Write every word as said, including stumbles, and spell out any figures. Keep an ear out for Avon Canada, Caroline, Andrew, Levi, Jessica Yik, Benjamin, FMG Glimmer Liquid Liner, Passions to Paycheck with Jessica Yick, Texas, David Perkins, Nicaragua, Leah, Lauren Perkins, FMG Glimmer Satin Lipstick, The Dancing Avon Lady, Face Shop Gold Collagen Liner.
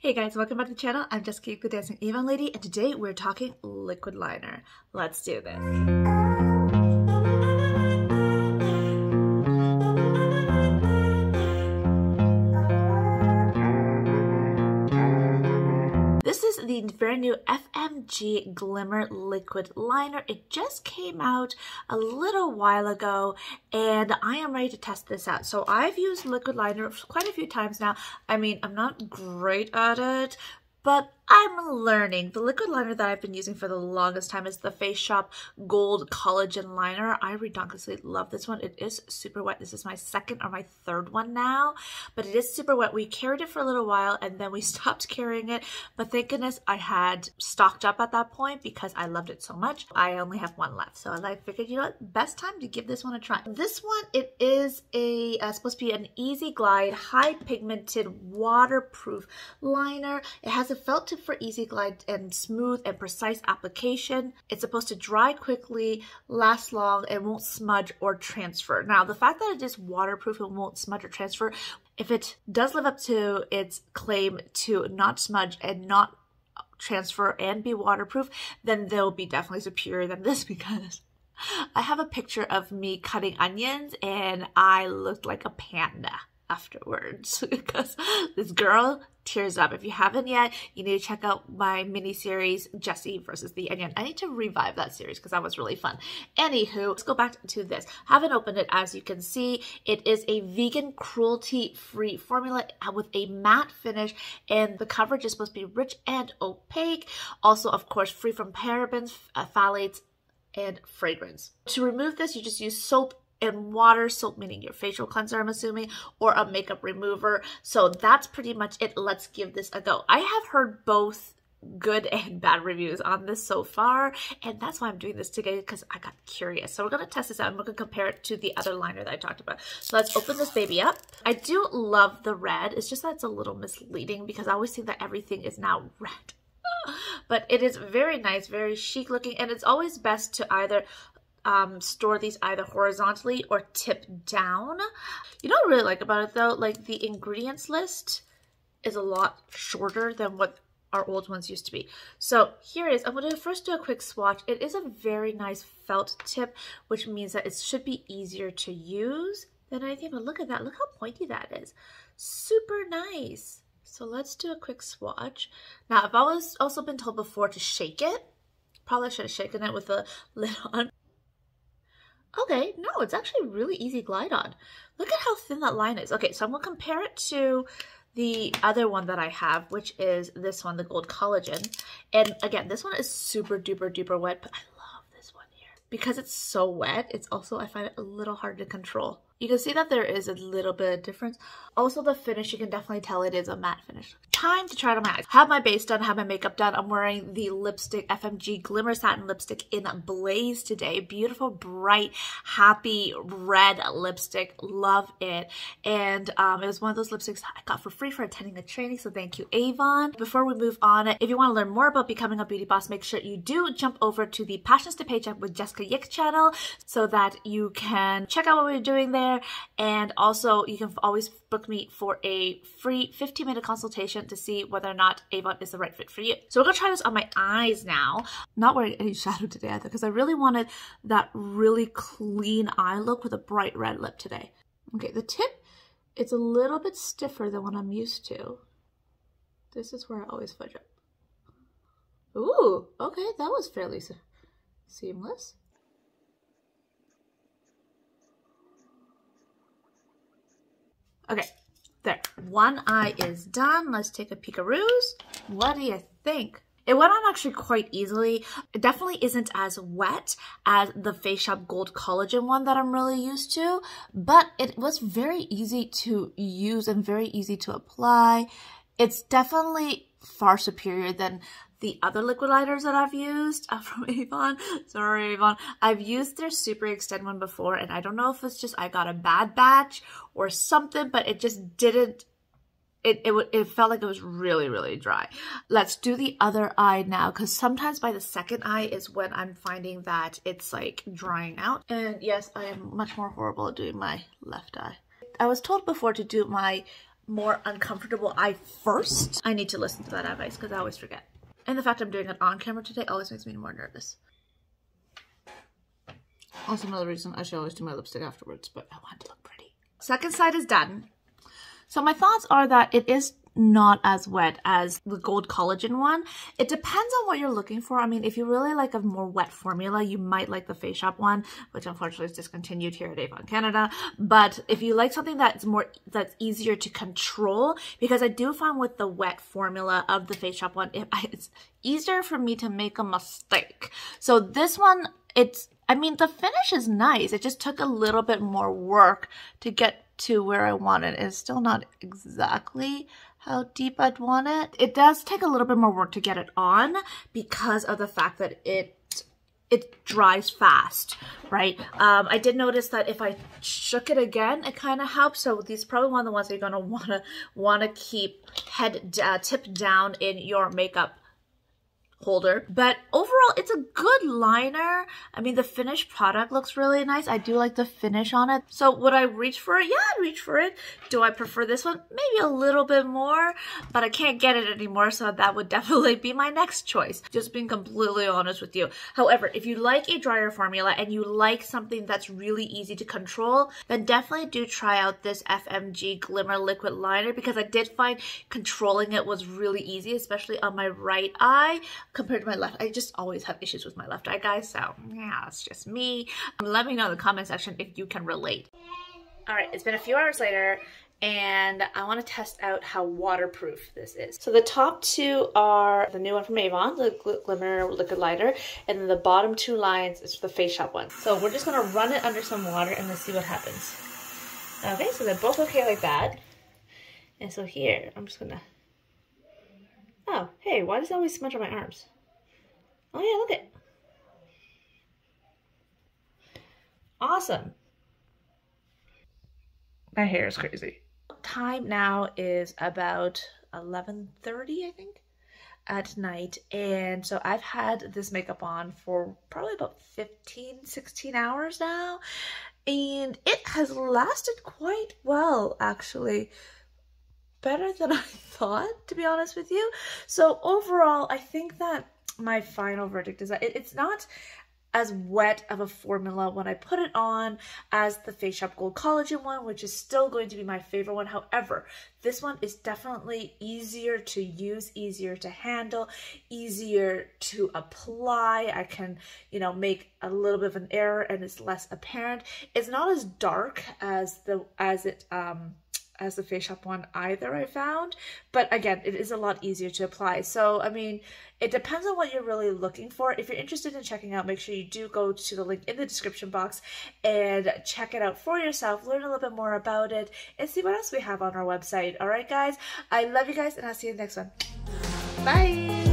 Hey guys, welcome back to the channel. I'm Jessica Yick with The Dancing Avon Lady, and today we're talking liquid liner. Let's do this. This is the very new F M G Glimmer Liquid Liner. It just came out a little while ago, and I am ready to test this out. So I've used liquid liner quite a few times now. I mean, I'm not great at it, but I'm learning. The liquid liner that I've been using for the longest time is the Face Shop Gold Collagen Liner. I ridiculously love this one. It is super wet. This is my second or my third one now, but it is super wet. We carried it for a little while and then we stopped carrying it, but thank goodness I had stocked up at that point because I loved it so much. I only have one left, so I figured, you know what, best time to give this one a try. This one, it is a uh, supposed to be an easy glide, high pigmented, waterproof liner. It has a felt tip for easy glide and smooth and precise application. It's supposed to dry quickly, last long, and won't smudge or transfer. Now, the fact that it is waterproof and won't smudge or transfer, if it does live up to its claim to not smudge and not transfer and be waterproof, then they'll be definitely superior than this, because I have a picture of me cutting onions and I looked like a panda afterwards because this girl tears up. If you haven't yet, you need to check out my mini series, Jesse versus the Onion. I need to revive that series because that was really fun. Anywho, let's go back to this. I haven't opened it. As you can see, it is a vegan, cruelty-free formula with a matte finish, and the coverage is supposed to be rich and opaque. Also, of course, free from parabens, phthalates, and fragrance. To remove this, you just use soap and water, soap meaning your facial cleanser, I'm assuming, or a makeup remover. So that's pretty much it. Let's give this a go. I have heard both good and bad reviews on this so far, and that's why I'm doing this today, because I got curious. So we're going to test this out and we're going to compare it to the other liner that I talked about. So let's open this baby up. I do love the red. It's just that it's a little misleading because I always think that everything is now red. But it is very nice, very chic looking, and it's always best to either Um, store these either horizontally or tip down. You know what I really like about it though? Like, the ingredients list is a lot shorter than what our old ones used to be. So here is, I'm going to first do a quick swatch. It is a very nice felt tip, which means that it should be easier to use than anything. But look at that. Look how pointy that is. Super nice. So let's do a quick swatch. Now, I've always also been told before to shake it. Probably should have shaken it with a lid on. Okay, no, it's actually really easy glide on. Look at how thin that line is. Okay, so I'm going to compare it to the other one that I have, which is this one, the Gold Collagen. And again, this one is super duper duper wet, but I love this one here. Because it's so wet, it's also, I find it a little hard to control. You can see that there is a little bit of difference. Also, the finish, you can definitely tell it is a matte finish. Time to try it on my eyes. Have my base done, have my makeup done. I'm wearing the lipstick, F M G Glimmer Satin Lipstick in Blaze today. Beautiful, bright, happy red lipstick. Love it. And um, it was one of those lipsticks that I got for free for attending the training, so thank you, Avon. Before we move on, if you want to learn more about becoming a beauty boss, make sure you do jump over to the Passions to Paycheck with Jessica Yick channel so that you can check out what we're doing there. And also, you can always book me for a free fifteen minute consultation to see whether or not Avon is the right fit for you. So we're gonna try this on my eyes now. Not wearing any shadow today either, because I really wanted that really clean eye look with a bright red lip today. Okay, the tip, it's a little bit stiffer than what I'm used to. This is where I always fudge up. Ooh, okay, that was fairly se- seamless. Okay, there. One eye is done. Let's take a peekaroos. What do you think? It went on actually quite easily. It definitely isn't as wet as the Face Shop Gold Collagen one that I'm really used to, but it was very easy to use and very easy to apply. It's definitely far superior than the other liquid liners that I've used uh, from Avon. Sorry, Avon. I've used their Super Extend one before, and I don't know if it's just I got a bad batch or something, but it just didn't, it, it, it felt like it was really, really dry. Let's do the other eye now, because sometimes by the second eye is when I'm finding that it's like drying out. And yes, I am much more horrible at doing my left eye. I was told before to do my more uncomfortable eye first. I need to listen to that advice because I always forget. And the fact I'm doing it on camera today always makes me more nervous. Also another reason I should always do my lipstick afterwards, but I want to look pretty. Second side is done. So my thoughts are that it is not as wet as the gold collagen one. It depends on what you're looking for. I mean, if you really like a more wet formula, you might like the Face Shop one, which unfortunately is discontinued here at Avon Canada. But if you like something that's more, that's easier to control, because I do find with the wet formula of the Face Shop one, it, it's easier for me to make a mistake. So this one, it's, I mean, the finish is nice. It just took a little bit more work to get to where I want it. It's still not exactly how deep I'd want it. It does take a little bit more work to get it on because of the fact that it it dries fast, right? Um, I did notice that if I shook it again, it kind of helps. So these probably one of the ones that you're gonna wanna wanna keep head uh, tip down in your makeup holder. But overall, it's a good liner. I mean, the finished product looks really nice. I do like the finish on it. So would I reach for it? Yeah, I'd reach for it. Do I prefer this one? Maybe a little bit more, but I can't get it anymore, so that would definitely be my next choice, just being completely honest with you. However, if you like a drier formula and you like something that's really easy to control, then definitely do try out this F M G Glimmer Liquid Liner, because I did find controlling it was really easy, especially on my right eye compared to my left. I just always have issues with my left eye, guys, so yeah, it's just me. Um, let me know in the comment section if you can relate. All right, it's been a few hours later, and I wanna test out how waterproof this is. So the top two are the new one from Avon, the Gl Glimmer Liquid Liner, and then the bottom two lines is the Face Shop one. So we're just gonna run it under some water and let's see what happens. Okay, so they're both okay like that. And so here, I'm just gonna, oh, hey, why does it always smudge on my arms? Oh yeah, look it. Awesome. My hair is crazy. Time now is about eleven thirty, I think, at night. And so I've had this makeup on for probably about fifteen, sixteen hours now. And it has lasted quite well, actually. Better than I thought, to be honest with you. So overall, I think that my final verdict is that it, it's not as wet of a formula when I put it on as the Face Shop Gold Collagen one, which is still going to be my favorite one. However, this one is definitely easier to use, easier to handle, easier to apply. I can, you know, make a little bit of an error and it's less apparent. It's not as dark as the as it um as the Face Shop one either, I found, but again, it is a lot easier to apply. So I mean, it depends on what you're really looking for. If you're interested in checking out, make sure you do go to the link in the description box and check it out for yourself, learn a little bit more about it, and see what else we have on our website. All right guys, I love you guys, and I'll see you in the next one. Bye.